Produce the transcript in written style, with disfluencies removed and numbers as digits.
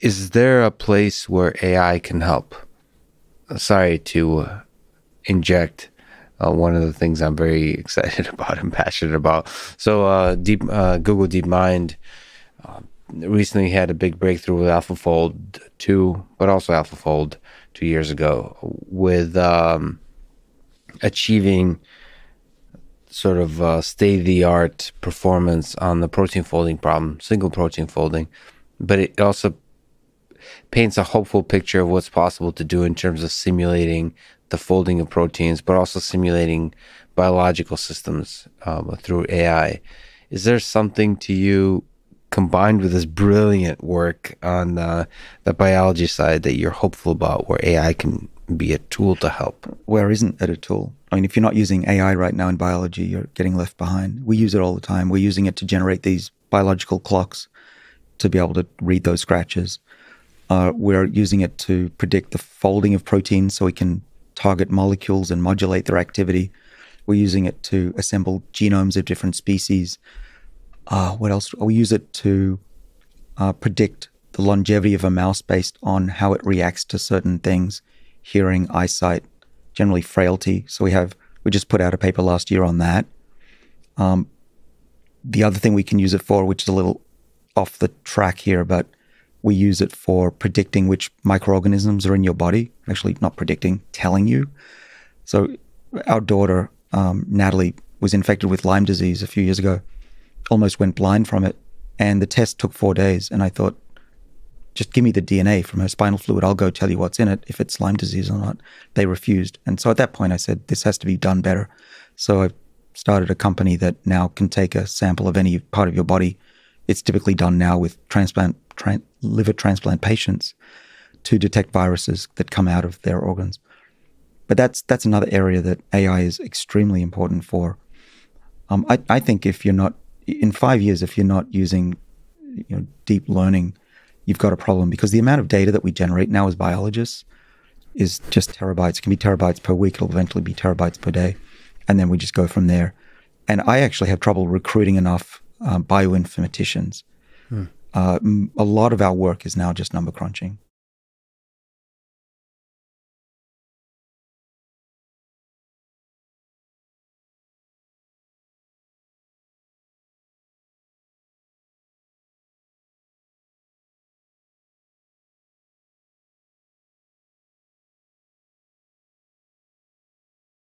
Is there a place where AI can help? Sorry to inject one of the things I'm very excited about and passionate about. So Google DeepMind recently had a big breakthrough with AlphaFold 2, but also AlphaFold 2 years ago, with achieving sort of state-of-the-art performance on the protein folding problem, single protein folding. But it also paints a hopeful picture of what's possible to do in terms of simulating the folding of proteins, but also simulating biological systems through AI. Is there something to you, combined with this brilliant work on the biology side, that you're hopeful about, where AI can be a tool to help? Where isn't it a tool? I mean, if you're not using AI right now in biology, you're getting left behind. We use it all the time. We're using it to generate these biological clocks to be able to read those scratches. We're using it to predict the folding of proteins so we can target molecules and modulate their activity. We're using it to assemble genomes of different species. What else? We use it to predict the longevity of a mouse based on how it reacts to certain things, hearing, eyesight, generally frailty. So we just put out a paper last year on that. The other thing we can use it for, which is a little off the track here, but we use it for predicting which microorganisms are in your body. Actually, not predicting, telling you. So our daughter, Natalie, was infected with Lyme disease a few years ago, almost went blind from it. And the test took 4 days. And I thought, just give me the DNA from her spinal fluid. I'll go tell you what's in it, if it's Lyme disease or not. They refused. And so at that point, I said, this has to be done better. So I started a company that now can take a sample of any part of your body. It's typically done now with liver transplant patients to detect viruses that come out of their organs. But that's another area that AI is extremely important for. I think if you're not, in 5 years, if you're not using deep learning, you've got a problem, because the amount of data that we generate now as biologists is just terabytes. It can be terabytes per week. It'll eventually be terabytes per day. And then we just go from there. And I actually have trouble recruiting enough bioinformaticians. A lot of our work is now just number crunching.